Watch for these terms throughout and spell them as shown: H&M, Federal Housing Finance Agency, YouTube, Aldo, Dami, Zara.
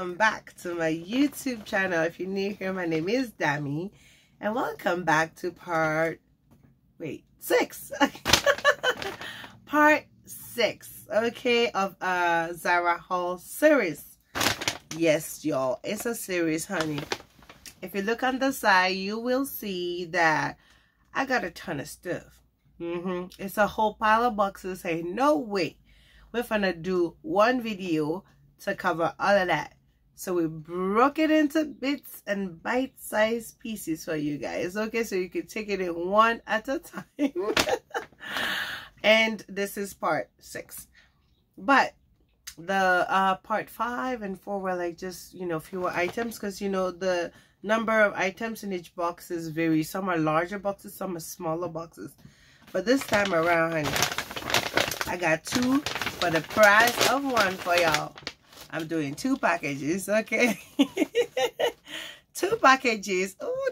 welcome back to my YouTube channel. If you're new here, my name is Dami, and welcome back to part six. part 6, okay, of Zara haul series. Yes, y'all, it's a series, honey. If you look on the side, you will see that I got a ton of stuff. It's a whole pile of boxes. Hey, no way. We're gonna do one video to cover all of that. So we broke it into bits and bite-sized pieces for you guys. Okay, so you can take it in one at a time. And this is part 6. But the part 5 and 4 were like just, you know, fewer items. Because, you know, the number of items in each box is varied. Some are larger boxes, some are smaller boxes. But this time around, honey, I got 2 for the price of 1 for y'all. I'm doing 2 packages, okay? 2 packages. Oh,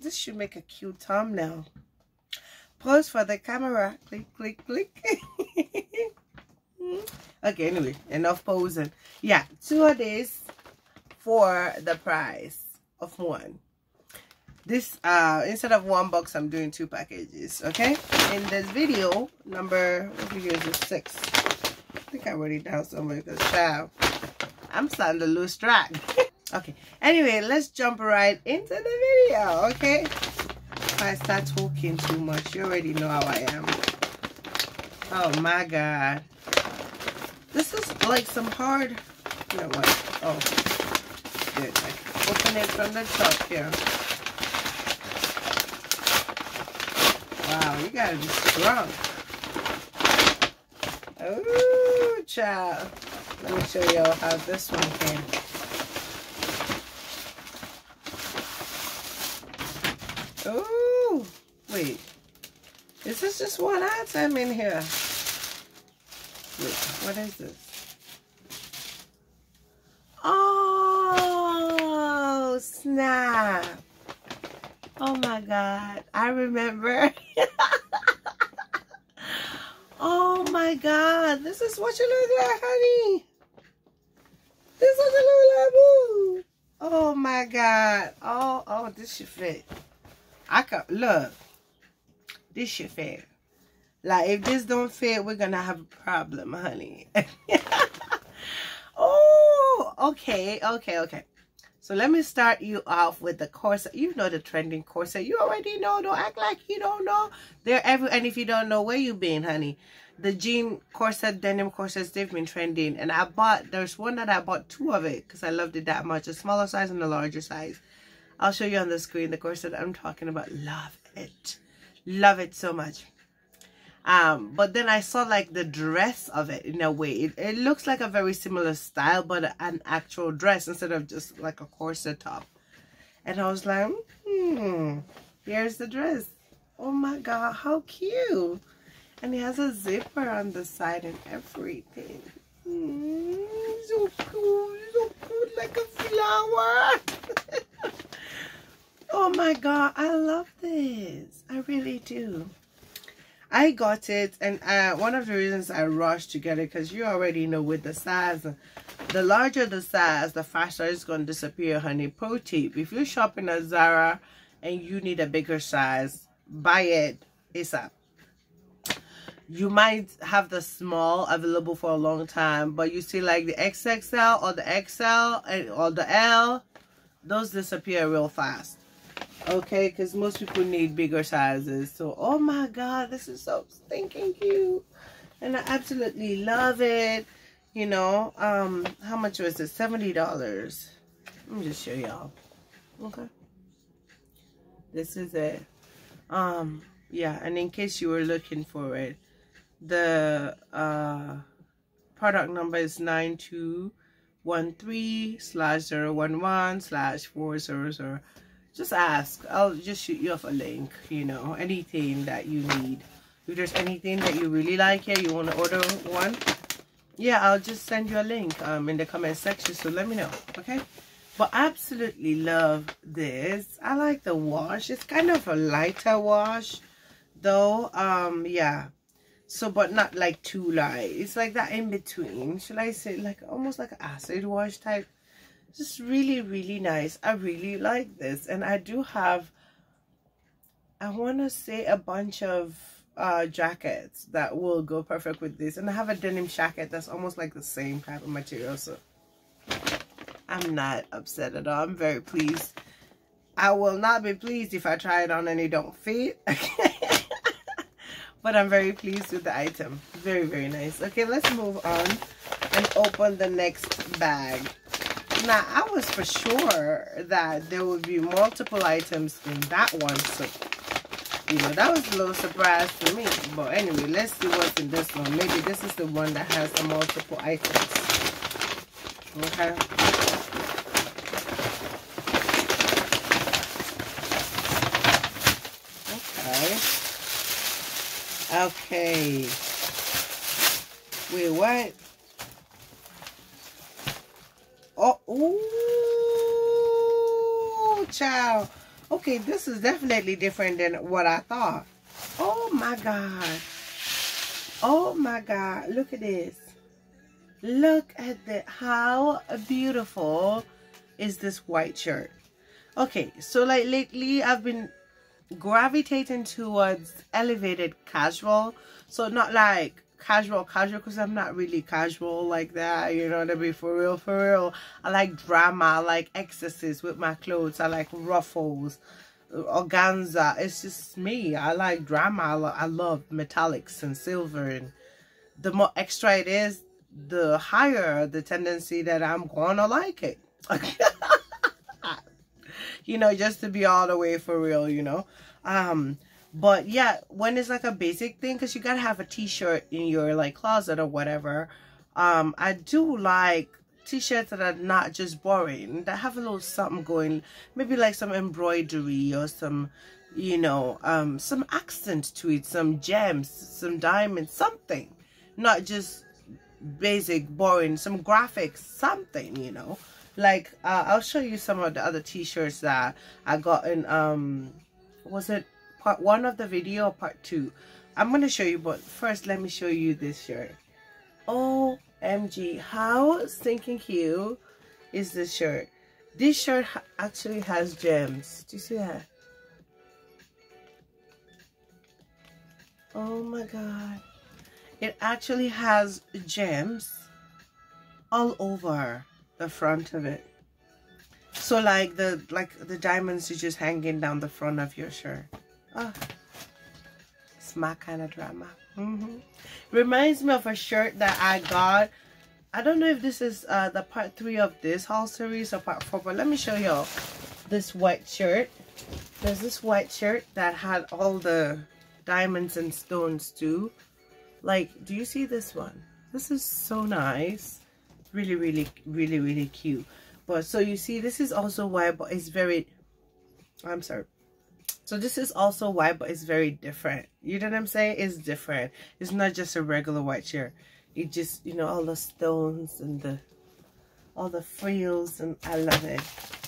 this should make a cute thumbnail. Pose for the camera. Click, click, click. Okay, anyway, enough posing. Yeah, 2 of these for the price of 1. This instead of 1 box, I'm doing 2 packages, okay? In this video, number 6. I think I wrote it down somewhere because I'm starting to lose track. Okay, anyway, let's jump right into the video, okay? If I start talking too much, you already know how I am. Oh my god. This is like some hard, you know what? Oh, good. Open it from the top here. Wow, you gotta be strong. Ooh. Child. Let me show y'all how this one came. Oh, wait. Is this just one item in here? Wait, what is this? Oh, snap. Oh, my God. I remember. Oh my god, this is what you look like, honey. This is what you look like, boo. Oh my god. Oh, this should fit. I can look. This should fit. Like, if this don't fit, we're gonna have a problem, honey. Oh, okay. So let me start you off with the corset. You know the trending corset. You already know. Don't act like you don't know. They're everywhere. And if you don't know, where you been, honey? The jean corset, denim corsets, they've been trending. And I bought, there's one that I bought 2 of it because I loved it that much. A smaller size and a larger size. I'll show you on the screen the corset I'm talking about. Love it. Love it so much. But then I saw like the dress of it in a way. It looks like a very similar style, but an actual dress instead of just like a corset top. And I was like, here's the dress. Oh my god, how cute. And it has a zipper on the side and everything. So cute, like a flower. Oh my god, I love this. I really do. I got it, and one of the reasons I rushed to get it, because you already know with the size, the larger the size, the faster it's going to disappear, honey. Pro tip, if you're shopping at Zara and you need a bigger size, buy it ASAP. You might have the small available for a long time, but you see like the XXL or the XL or the L, those disappear real fast. Okay, because most people need bigger sizes. So, oh my god, this is so stinking cute. And I absolutely love it. You know, how much was it? $70. Let me just show y'all. Okay. This is it. Yeah, and in case you were looking for it, the product number is 9213/011/400. Just ask. I'll just shoot you off a link, you know, anything that you need. If there's anything that you really like here, you want to order one, yeah, I'll just send you a link in the comment section, so let me know, okay? But absolutely love this. I like the wash. It's kind of a lighter wash, though, yeah. So, but not like too light. It's like that in between. Should I say like almost like an acid wash type? Just really, really nice. I really like this. And I do have, I want to say, a bunch of jackets that will go perfect with this. And I have a denim jacket that's almost like the same type of material. So I'm not upset at all. I'm very pleased. I will not be pleased if I try it on and it don't fit. But I'm very pleased with the item. Very, very nice. Okay, let's move on and open the next bag. Now, I was for sure that there would be multiple items in that one, so, you know, that was a little surprise to me. But anyway, let's see what's in this one. Maybe this is the one that has the multiple items. Okay. Okay. Wait, what? Oh, ooh, child. Okay, this is definitely different than what I thought. Oh, my God. Oh, my God. Look at this. Look at that. How beautiful is this white shirt? Okay, so like lately I've been gravitating towards elevated casual. So not like casual because I'm not really casual like that, you know, to be for real. I like drama, I like excesses with my clothes, I like ruffles, organza. It's just me. I like drama. I love metallics and silver, and the more extra it is, the higher the tendency that I'm gonna like it. You know, just to be all the way for real, you know. But yeah, when it's like a basic thing, because you gotta have a t-shirt in your like closet or whatever. I do like t-shirts that are not just boring, that have a little something going, maybe like some embroidery or some, you know, some accent to it, some gems, some diamonds, something. Not just basic, boring, some graphics, something, you know. Like, I'll show you some of the other t-shirts that I got in, was it part one of the video or part two? I'm going to show you, but first let me show you this shirt. OMG, how stinking cute is this shirt? This shirt actually has gems. Do you see that? Oh my God. It actually has gems all over the front of it. So like the diamonds are just hanging down the front of your shirt. Oh, it's my kind of drama. Reminds me of a shirt that I got. I don't know if this is the part 3 of this haul series or part 4, but let me show y'all this white shirt. There's this white shirt that had all the diamonds and stones too. Like, do you see this one? This is so nice. Really cute. But so you see, this is also white, but it's very, I'm sorry, so this is also white, but it's very different. You know what I'm saying? It's different. It's not just a regular white shirt. It just, you know, all the stones and the all the frills, and I love it.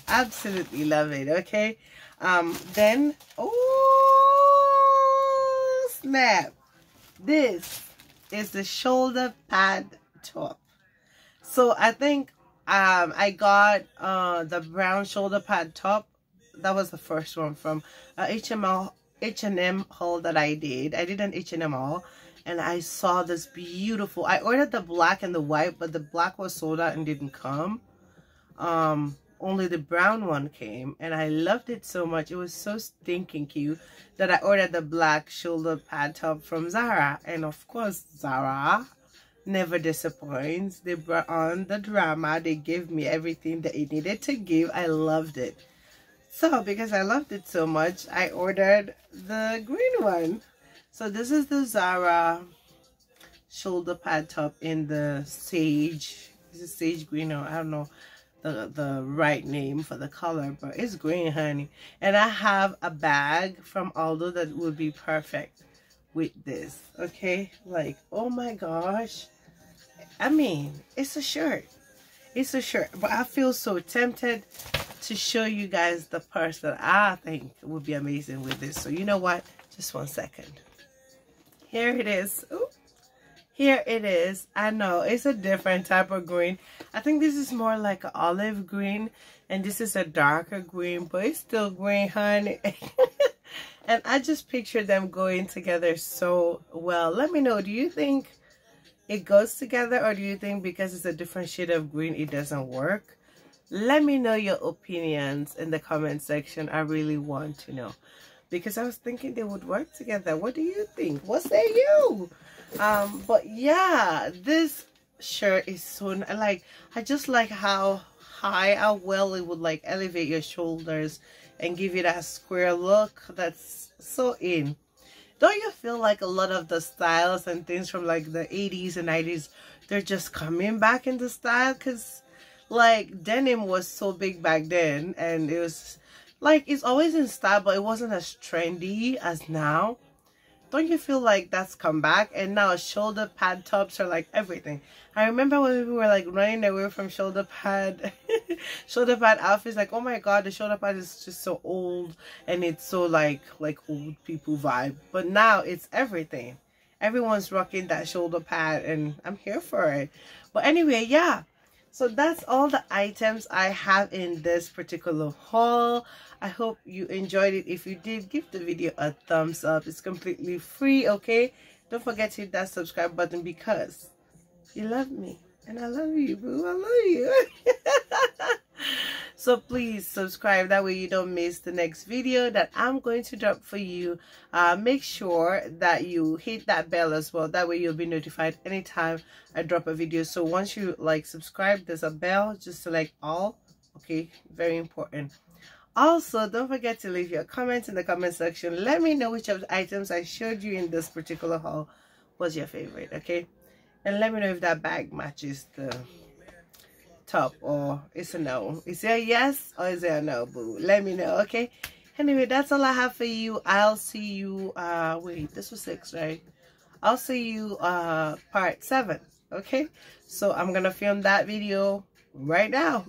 Absolutely love it. Okay, then, oh snap, this is the shoulder pad top. So I think I got the brown shoulder pad top. That was the first one from H&M haul that I did. I did an H&M haul, and I saw this beautiful. I ordered the black and the white, but the black was sold out and didn't come. Only the brown one came, and I loved it so much. It was so stinking cute that I ordered the black shoulder pad top from Zara. And of course, Zara never disappoints. They brought on the drama. They gave me everything that it needed to give. I loved it. So because I loved it so much, I ordered the green one. So this is the Zara shoulder pad top in the sage. Is it sage green? Or I don't know the right name for the color, but it's green, honey. And I have a bag from Aldo that would be perfect with this. Okay, like, oh my gosh, I mean, it's a shirt, it's a shirt. But I feel so tempted to show you guys the purse that I think would be amazing with this. So you know what, just one second, here it is. Ooh, Here it is. I know it's a different type of green. I think this is more like an olive green, and this is a darker green, but it's still green, honey. And I just picture them going together so well. Let me know, do you think it goes together, or do you think because it's a different shade of green it doesn't work? Let me know your opinions in the comment section. I really want to know, because I was thinking they would work together. What do you think? What say you? But yeah, this shirt is so, like, I just like how high, how well it would like elevate your shoulders and give you that square look that's so in. Don't you feel like a lot of the styles and things from like the 80s and 90s, they're just coming back into style? Because like denim was so big back then, and it was like, it's always in style, but it wasn't as trendy as now. Don't you feel like that's come back? And now shoulder pad tops are like everything. I remember when we were like running away from shoulder pad outfits, like, oh my god, the shoulder pad is just so old, and it's so like old people vibe. But now it's everything. Everyone's rocking that shoulder pad, and I'm here for it. But anyway, yeah. So that's all the items I have in this particular haul. I hope you enjoyed it. If you did, give the video a thumbs up. It's completely free, okay? Don't forget to hit that subscribe button, because you love me. And I love you, boo. I love you. So please subscribe. That way you don't miss the next video that I'm going to drop for you. Make sure that you hit that bell as well. That way you'll be notified anytime I drop a video. So once you like subscribe, there's a bell. Just select all. Okay, very important. Also, don't forget to leave your comments in the comment section. Let me know which of the items I showed you in this particular haul was your favorite, okay? And let me know if that bag matches the top, or it's a no. Is there a yes or is there a no, boo? Let me know, okay? Anyway, that's all I have for you. I'll see you, wait, this was 6, right? I'll see you, part 7, okay? So I'm gonna film that video right now.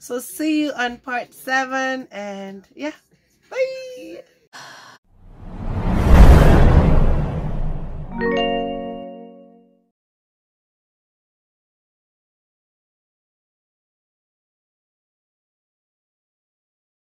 So see you on part 7, and yeah, bye!